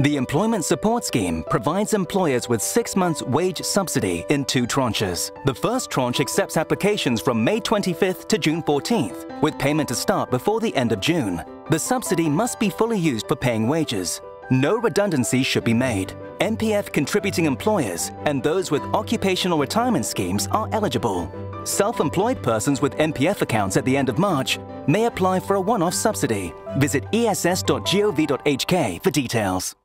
The Employment Support Scheme provides employers with 6 months' wage subsidy in 2 tranches. The first tranche accepts applications from May 25th to June 14th, with payment to start before the end of June. The subsidy must be fully used for paying wages. No redundancies should be made. MPF contributing employers and those with occupational retirement schemes are eligible. Self-employed persons with MPF accounts at the end of March may apply for a one-off subsidy. Visit ess.gov.hk for details.